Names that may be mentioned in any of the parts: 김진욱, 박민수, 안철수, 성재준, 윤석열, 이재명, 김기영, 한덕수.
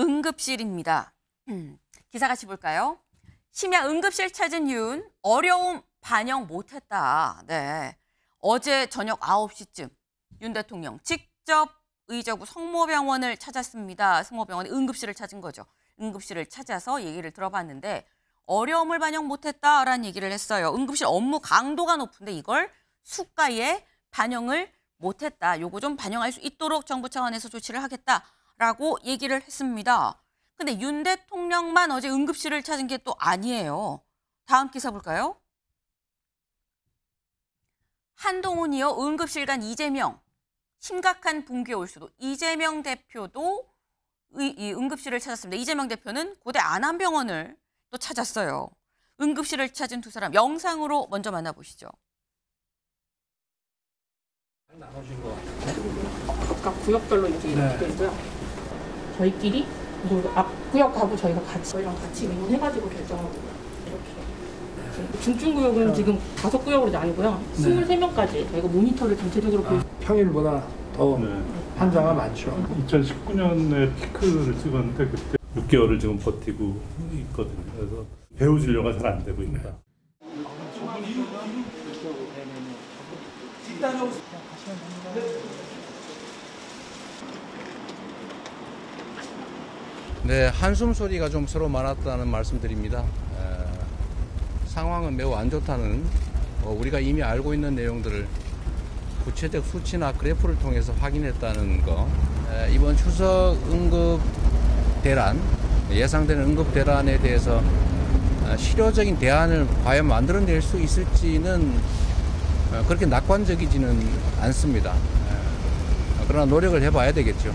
응급실입니다. 기사 같이 볼까요? 심야 응급실 찾은 이유는 어려움 반영 못했다. 네, 어제 저녁 9시쯤 윤 대통령 직접 의정부 성모병원을 찾았습니다. 성모병원의 응급실을 찾은 거죠. 응급실을 찾아서 얘기를 들어봤는데 어려움을 반영 못했다라는 얘기를 했어요. 응급실 업무 강도가 높은데 이걸 수가에 반영을 못했다. 요거 좀 반영할 수 있도록 정부 차원에서 조치를 하겠다라고 얘기를 했습니다. 근데 윤 대통령만 어제 응급실을 찾은 게 또 아니에요. 다음 기사 볼까요? 한동훈이요. 응급실 간 이재명. 심각한 붕괴 올 수도. 이재명 대표도 이 응급실을 찾았습니다. 이재명 대표는 고대 안암병원을 또 찾았어요. 응급실을 찾은 두 사람 영상으로 먼저 만나보시죠. 나눠준 거 각각 구역별로 이렇게 돼 있고요. 저희끼리 그리고 앞 구역하고 저희랑 같이 의논해가지고 결정하고 이렇게. 중증 구역은 지금 5구역으로 나뉘고요. 23명까지 저희가 모니터를 전체적으로 평일보다 더 환자가 많죠. 2019년에 피크를 찍었는데 그때 6개월을 지금 버티고 있거든요. 그래서 배우 진료가 잘 안 되고 있다. 네, 한숨 소리가 좀 서로 많았다는 말씀드립니다. 상황은 매우 안 좋다는 우리가 이미 알고 있는 내용들을 구체적 수치나 그래프를 통해서 확인했다는 거. 이번 추석 응급 대란, 예상되는 응급 대란에 대해서 실효적인 대안을 과연 만들어낼 수 있을지는 그렇게 낙관적이지는 않습니다. 그러나 노력을 해봐야 되겠죠.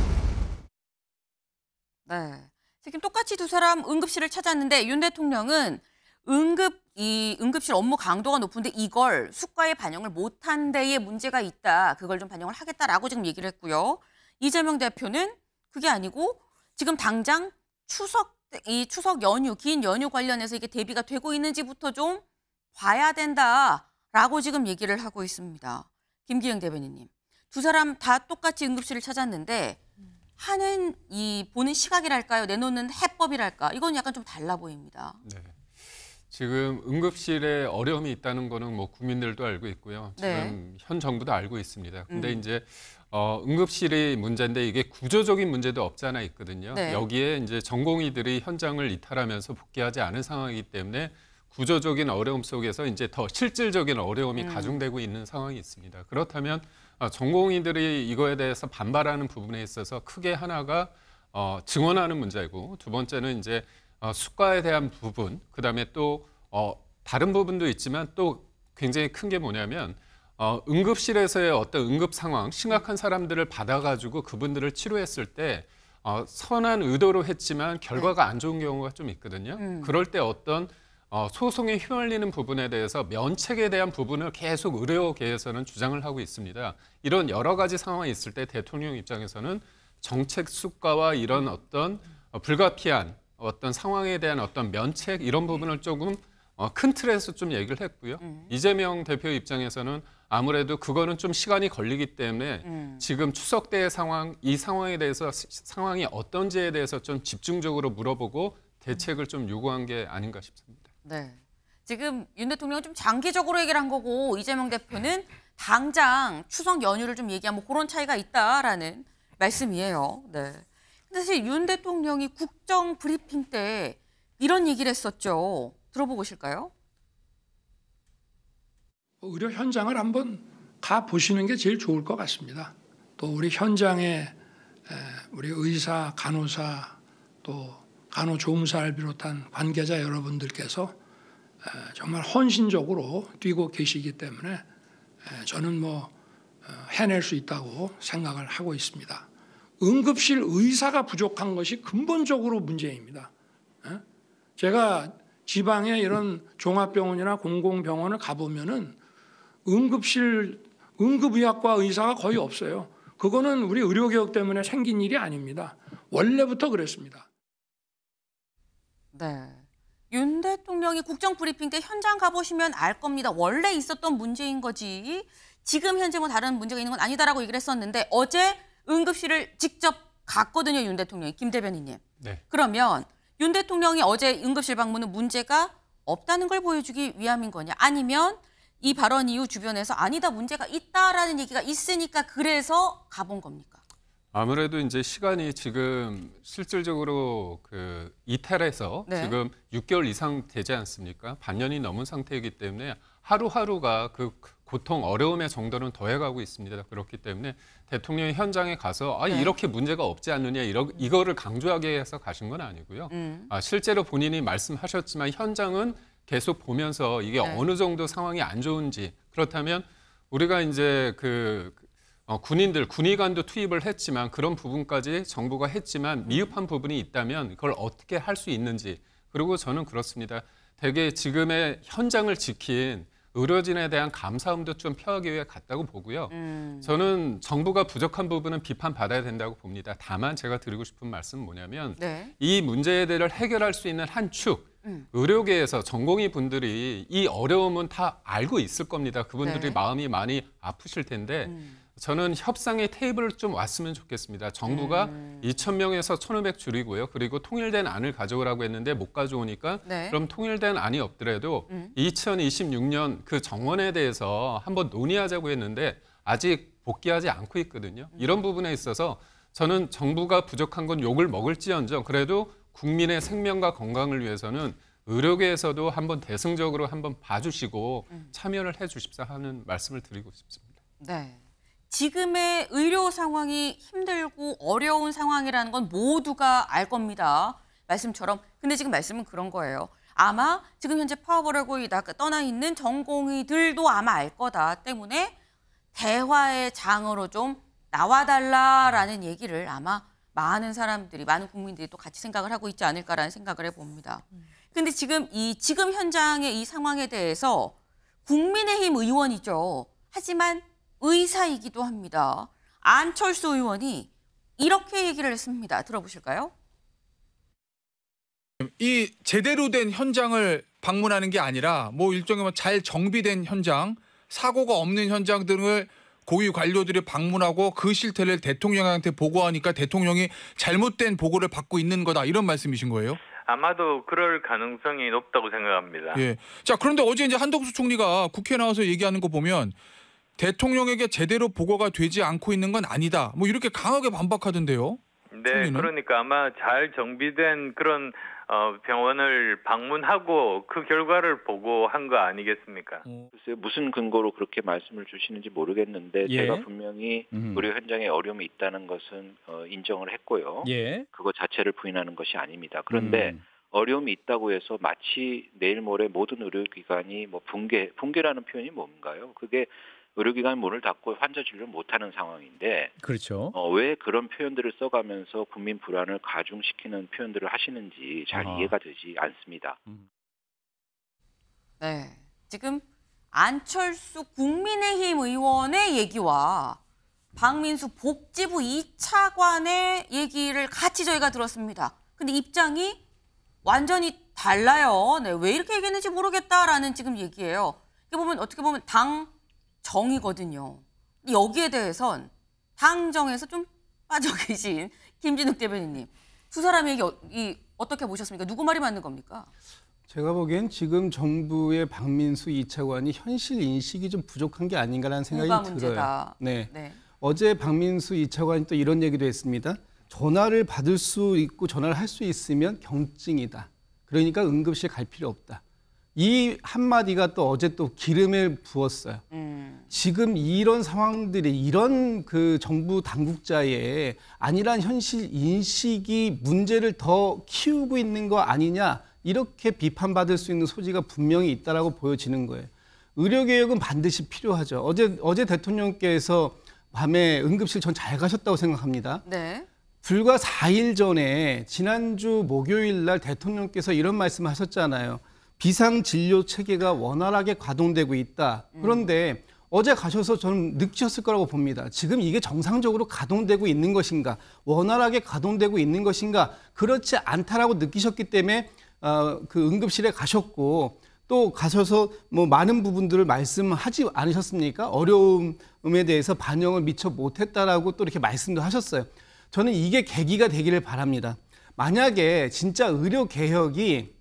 네, 지금 똑같이 두 사람 응급실을 찾았는데 윤 대통령은 응급실 업무 강도가 높은데 이걸 수가에 반영을 못한 데에 문제가 있다. 그걸 좀 반영을 하겠다라고 지금 얘기를 했고요. 이재명 대표는 그게 아니고 지금 당장 추석 연휴, 긴 연휴 관련해서 이게 대비가 되고 있는지부터 좀 봐야 된다라고 지금 얘기를 하고 있습니다. 김기영 대변인님, 두 사람 다 똑같이 응급실을 찾았는데 하는 이 보는 시각이랄까요? 내놓는 해법이랄까? 이건 약간 좀 달라 보입니다. 네. 지금 응급실에 어려움이 있다는 거는 뭐 국민들도 알고 있고요. 지금 네. 현 정부도 알고 있습니다. 근데 이제 응급실이 문제인데 이게 구조적인 문제도 없지 않아 있거든요. 네. 여기에 이제 전공의들이 현장을 이탈하면서 복귀하지 않은 상황이기 때문에 구조적인 어려움 속에서 이제 더 실질적인 어려움이 가중되고 있는 상황이 있습니다. 그렇다면 전공의들이 이거에 대해서 반발하는 부분에 있어서 크게 하나가 증언하는 문제이고 두 번째는 이제 수가에 대한 부분, 그다음에 또 다른 부분도 있지만 또 굉장히 큰 게 뭐냐면 응급실에서의 어떤 응급 상황, 심각한 사람들을 받아가지고 그분들을 치료했을 때 선한 의도로 했지만 결과가 안 좋은 경우가 좀 있거든요. 그럴 때 어떤 소송에 휘말리는 부분에 대해서 면책에 대한 부분을 계속 의료계에서는 주장을 하고 있습니다. 이런 여러 가지 상황이 있을 때 대통령 입장에서는 정책 수가와 이런 어떤 불가피한 어떤 상황에 대한 어떤 면책 이런 부분을 조금 큰 틀에서 좀 얘기를 했고요. 이재명 대표 입장에서는 아무래도 그거는 좀 시간이 걸리기 때문에 지금 추석 때의 상황, 이 상황에 대해서 상황이 어떤지에 대해서 좀 집중적으로 물어보고 대책을 좀 요구한 게 아닌가 싶습니다. 네, 지금 윤 대통령은 좀 장기적으로 얘기를 한 거고 이재명 대표는 당장 추석 연휴를 좀 얘기한 뭐 그런 차이가 있다라는 말씀이에요. 네. 사실 윤 대통령이 국정 브리핑 때 이런 얘기를 했었죠. 들어보실까요? 의료 현장을 한번 가보시는 게 제일 좋을 것 같습니다. 또 우리 현장에 우리 의사, 간호사, 또 간호조무사를 비롯한 관계자 여러분들께서 정말 헌신적으로 뛰고 계시기 때문에 저는 뭐 해낼 수 있다고 생각을 하고 있습니다. 응급실 의사가 부족한 것이 근본적으로 문제입니다. 제가 지방에 이런 종합병원이나 공공병원을 가보면은 응급의학과 의사가 거의 없어요. 그거는 우리 의료개혁 때문에 생긴 일이 아닙니다. 원래부터 그랬습니다. 네, 윤 대통령이 국정 브리핑 때 현장 가보시면 알 겁니다. 원래 있었던 문제인 거지 지금 현재 뭐 다른 문제가 있는 건 아니다라고 얘기를 했었는데 어제 응급실을 직접 갔거든요, 윤 대통령이. 김 대변인님. 네. 그러면 윤 대통령이 어제 응급실 방문은 문제가 없다는 걸 보여주기 위함인 거냐? 아니면 이 발언 이후 주변에서 아니다, 문제가 있다라는 얘기가 있으니까 그래서 가본 겁니까? 아무래도 이제 시간이 지금 실질적으로 그 이탈해서 네. 지금 6개월 이상 되지 않습니까? 반년이 넘은 상태이기 때문에 하루하루가 그 고통, 어려움의 정도는 더해가고 있습니다. 그렇기 때문에 대통령이 현장에 가서 아, 이렇게 문제가 없지 않느냐, 이거를 강조하게 해서 가신 건 아니고요. 아, 실제로 본인이 말씀하셨지만 현장은 계속 보면서 이게 네. 어느 정도 상황이 안 좋은지, 그렇다면 우리가 이제 그 군인들, 군의관도 투입을 했지만 그런 부분까지 정부가 했지만 미흡한 부분이 있다면 그걸 어떻게 할 수 있는지, 그리고 저는 그렇습니다. 되게 지금의 현장을 지킨 의료진에 대한 감사함도 좀 표하기 위해 갔다고 보고요. 저는 정부가 부족한 부분은 비판받아야 된다고 봅니다. 다만 제가 드리고 싶은 말씀은 뭐냐면 네. 이 문제에 대해 해결할 수 있는 한 축, 의료계에서 전공의 분들이 이 어려움은 다 알고 있을 겁니다. 그분들이 네. 마음이 많이 아프실 텐데 저는 협상의 테이블을 좀 왔으면 좋겠습니다. 정부가 2,000명에서 1,500 줄이고요. 그리고 통일된 안을 가져오라고 했는데 못 가져오니까 네. 그럼 통일된 안이 없더라도 2026년 그 정원에 대해서 한번 논의하자고 했는데 아직 복귀하지 않고 있거든요. 이런 부분에 있어서 저는 정부가 부족한 건 욕을 먹을지언정 그래도 국민의 생명과 건강을 위해서는 의료계에서도 한번 대승적으로 한번 봐주시고 참여를 해주십사 하는 말씀을 드리고 싶습니다. 네. 지금의 의료 상황이 힘들고 어려운 상황이라는 건 모두가 알 겁니다. 말씀처럼. 근데 지금 말씀은 그런 거예요. 아마 지금 현재 파업을 하고 떠나 있는 전공의들도 아마 알 거다 때문에 대화의 장으로 좀 나와달라라는 얘기를 아마 많은 사람들이, 많은 국민들이 또 같이 생각을 하고 있지 않을까라는 생각을 해봅니다. 근데 지금 지금 현장의 이 상황에 대해서 국민의힘 의원이죠. 하지만 의사이기도 합니다. 안철수 의원이 이렇게 얘기를 했습니다. 들어보실까요? 이 제대로 된 현장을 방문하는 게 아니라 뭐 일종의 잘 정비된 현장, 사고가 없는 현장 등을 고위 관료들이 방문하고 그 실태를 대통령한테 보고하니까 대통령이 잘못된 보고를 받고 있는 거다, 이런 말씀이신 거예요? 아마도 그럴 가능성이 높다고 생각합니다. 예. 자, 그런데 어제 이제 한덕수 총리가 국회에 나와서 얘기하는 거 보면 대통령에게 제대로 보고가 되지 않고 있는 건 아니다, 뭐 이렇게 강하게 반박하던데요. 네, 총리는? 그러니까 아마 잘 정비된 그런 병원을 방문하고 그 결과를 보고한 거 아니겠습니까? 글쎄요, 무슨 근거로 그렇게 말씀을 주시는지 모르겠는데 예. 제가 분명히 의료 현장에 어려움이 있다는 것은 인정을 했고요. 예. 그거 자체를 부인하는 것이 아닙니다. 그런데 어려움이 있다고 해서 마치 내일 모레 모든 의료기관이 뭐 붕괴라는 표현이 뭔가요? 그게 의료기관 문을 닫고 환자 진료를 못하는 상황인데, 그렇죠. 왜 그런 표현들을 써가면서 국민 불안을 가중시키는 표현들을 하시는지 잘 이해가 되지 않습니다. 네, 지금 안철수 국민의힘 의원의 얘기와 박민수 복지부 2차관의 얘기를 같이 저희가 들었습니다. 근데 입장이 완전히 달라요. 네, 왜 이렇게 얘기했는지 모르겠다라는 지금 얘기예요. 이게 보면 어떻게 보면 당 정이거든요. 여기에 대해선 당정에서 좀 빠져 계신 김진욱 대변인님, 두 사람의 얘기 어떻게 보셨습니까? 누구 말이 맞는 겁니까? 제가 보기엔 지금 정부의 박민수 2차관이 현실 인식이 좀 부족한 게 아닌가라는 생각이 들어요. 문제다. 네. 네. 어제 박민수 2차관이 또 이런 얘기도 했습니다. 전화를 받을 수 있고 전화를 할 수 있으면 경증이다. 그러니까 응급실 갈 필요 없다. 이 한마디가 또 어제 또 기름을 부었어요. 지금 이런 상황들이, 이런 그 정부 당국자의 안일한 현실 인식이 문제를 더 키우고 있는 거 아니냐, 이렇게 비판받을 수 있는 소지가 분명히 있다라고 보여지는 거예요. 의료개혁은 반드시 필요하죠. 어제 대통령께서 밤에 응급실 전 잘 가셨다고 생각합니다. 네. 불과 4일 전에 지난주 목요일 날 대통령께서 이런 말씀하셨잖아요. 비상진료 체계가 원활하게 가동되고 있다. 그런데 어제 가셔서 저는 느끼셨을 거라고 봅니다. 지금 이게 정상적으로 가동되고 있는 것인가, 원활하게 가동되고 있는 것인가, 그렇지 않다라고 느끼셨기 때문에 그 응급실에 가셨고 또 가셔서 뭐 많은 부분들을 말씀하지 않으셨습니까? 어려움에 대해서 반영을 미처 못했다라고 또 이렇게 말씀도 하셨어요. 저는 이게 계기가 되기를 바랍니다. 만약에 진짜 의료개혁이,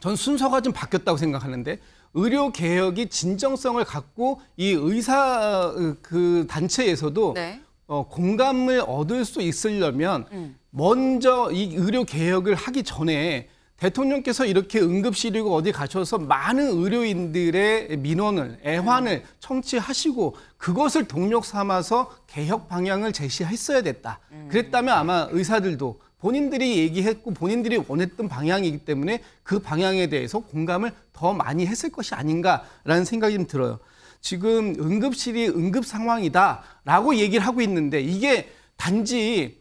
전 순서가 좀 바뀌었다고 생각하는데, 의료개혁이 진정성을 갖고 이 의사 그 단체에서도 네. 공감을 얻을 수 있으려면 먼저 이 의료개혁을 하기 전에 대통령께서 이렇게 응급실이고 어디 가셔서 많은 의료인들의 민원을, 애환을 청취하시고 그것을 동력 삼아서 개혁 방향을 제시했어야 됐다. 그랬다면 아마 의사들도 본인들이 얘기했고 본인들이 원했던 방향이기 때문에 그 방향에 대해서 공감을 더 많이 했을 것이 아닌가라는 생각이 좀 들어요. 지금 응급실이 응급 상황이다라고 얘기를 하고 있는데 이게 단지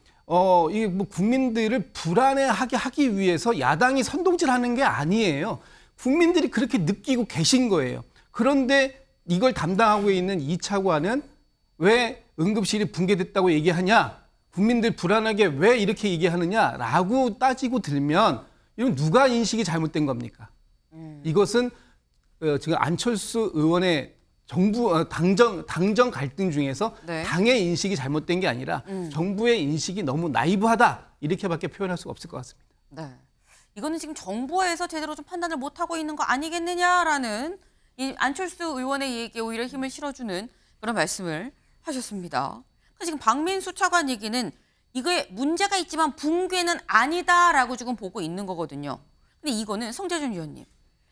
이게 뭐 국민들을 불안해하게 하기 위해서 야당이 선동질하는 게 아니에요. 국민들이 그렇게 느끼고 계신 거예요. 그런데 이걸 담당하고 있는 이 차관은 왜 응급실이 붕괴됐다고 얘기하냐, 국민들 불안하게 왜 이렇게 얘기하느냐라고 따지고 들면 이건 누가 인식이 잘못된 겁니까? 이것은 지금 안철수 의원의 정부 당정 갈등 중에서 네. 당의 인식이 잘못된 게 아니라 정부의 인식이 너무 나이브하다, 이렇게밖에 표현할 수가 없을 것 같습니다. 네, 이거는 지금 정부에서 제대로 좀 판단을 못 하고 있는 거 아니겠느냐라는 이 안철수 의원의 얘기에 오히려 힘을 실어주는 그런 말씀을 하셨습니다. 지금 박민수 차관 얘기는 이거에 문제가 있지만 붕괴는 아니다라고 지금 보고 있는 거거든요. 근데 이거는 성재준 위원님.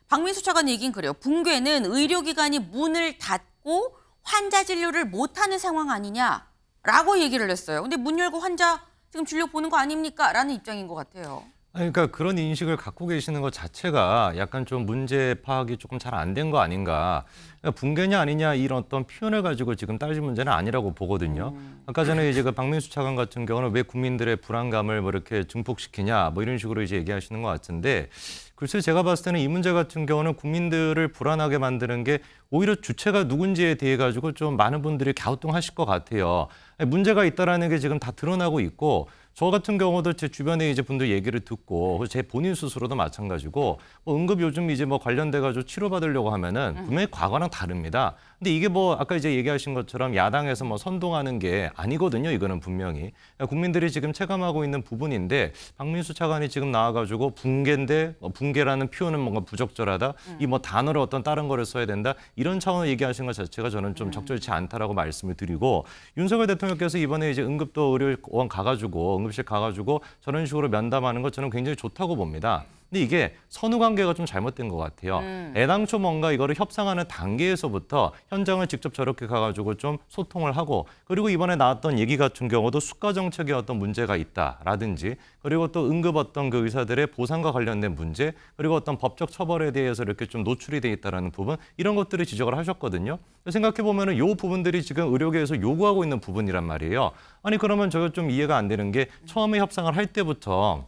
박민수 차관 얘기는 그래요. 붕괴는 의료기관이 문을 닫고 환자 진료를 못하는 상황 아니냐라고 얘기를 했어요. 근데 문 열고 환자 지금 진료 보는 거 아닙니까? 라는 입장인 것 같아요. 그러니까 그런 인식을 갖고 계시는 것 자체가 약간 좀 문제 파악이 조금 잘 안 된 거 아닌가. 그러니까 붕괴냐 아니냐 이런 어떤 표현을 가지고 지금 따질 문제는 아니라고 보거든요. 아까 전에 이제 그 박민수 차관 같은 경우는 왜 국민들의 불안감을 뭐 이렇게 증폭시키냐 뭐 이런 식으로 이제 얘기하시는 것 같은데, 글쎄 제가 봤을 때는 이 문제 같은 경우는 국민들을 불안하게 만드는 게 오히려 주체가 누군지에 대해 가지고 좀 많은 분들이 갸우뚱하실 것 같아요. 문제가 있다라는 게 지금 다 드러나고 있고, 저 같은 경우도 제 주변에 이제 분들 얘기를 듣고 제 본인 스스로도 마찬가지고 뭐 응급 요즘 이제 뭐 관련돼 가지고 치료받으려고 하면은 분명히 과거랑 다릅니다. 근데 이게 뭐 아까 이제 얘기하신 것처럼 야당에서 뭐 선동하는 게 아니거든요. 이거는 분명히 국민들이 지금 체감하고 있는 부분인데, 박민수 차관이 지금 나와가지고 붕괴인데 붕괴라는 표현은 뭔가 부적절하다. 이 뭐 단어를 어떤 다른 거를 써야 된다. 이런 차원을 얘기하신 것 자체가 저는 좀 적절치 않다라고 말씀을 드리고, 윤석열 대통령께서 이번에 이제 응급도 의료원 가가지고 응급실 가가지고 저런 식으로 면담하는 것 저는 굉장히 좋다고 봅니다. 근데 이게 선후관계가 좀 잘못된 것 같아요. 애당초 뭔가 이거를 협상하는 단계에서부터 현장을 직접 저렇게 가가지고 좀 소통을 하고, 그리고 이번에 나왔던 얘기 같은 경우도 수가 정책에 어떤 문제가 있다라든지, 그리고 또 응급 어떤 그 의사들의 보상과 관련된 문제, 그리고 어떤 법적 처벌에 대해서 이렇게 좀 노출이 돼 있다라는 부분, 이런 것들을 지적을 하셨거든요. 생각해 보면은 요 부분들이 지금 의료계에서 요구하고 있는 부분이란 말이에요. 아니 그러면 저거 좀 이해가 안 되는 게, 처음에 협상을 할 때부터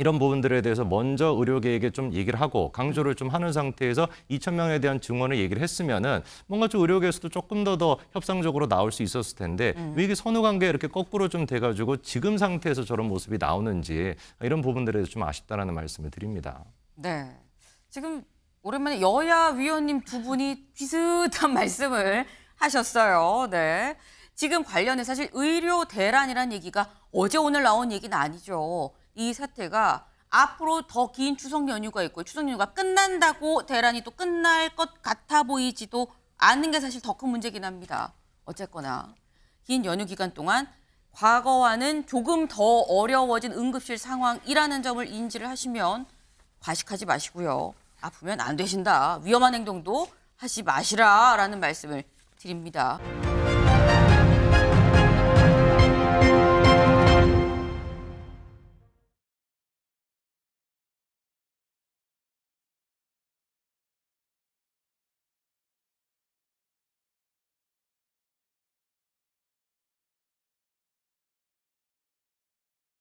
이런 부분들에 대해서 먼저 의료계에게 좀 얘기를 하고 강조를 좀 하는 상태에서 2,000명에 대한 증원을 얘기를 했으면은 뭔가 좀 의료계에서도 조금 더 협상적으로 나올 수 있었을 텐데, 왜 이게 선후관계 이렇게 거꾸로 좀 돼가지고 지금 상태에서 저런 모습이 나오는지, 이런 부분들에 대해서 좀 아쉽다라는 말씀을 드립니다. 네, 지금 오랜만에 여야 위원님 두 분이 비슷한 말씀을 하셨어요. 네, 지금 관련해 사실 의료 대란이라는 얘기가 어제 오늘 나온 얘기는 아니죠. 이 사태가 앞으로 더 긴 추석 연휴가 있고, 추석 연휴가 끝난다고 대란이 또 끝날 것 같아 보이지도 않는 게 사실 더 큰 문제긴 합니다. 어쨌거나 긴 연휴 기간 동안 과거와는 조금 더 어려워진 응급실 상황이라는 점을 인지를 하시면 과식하지 마시고요. 아프면 안 되신다. 위험한 행동도 하지 마시라라는 말씀을 드립니다.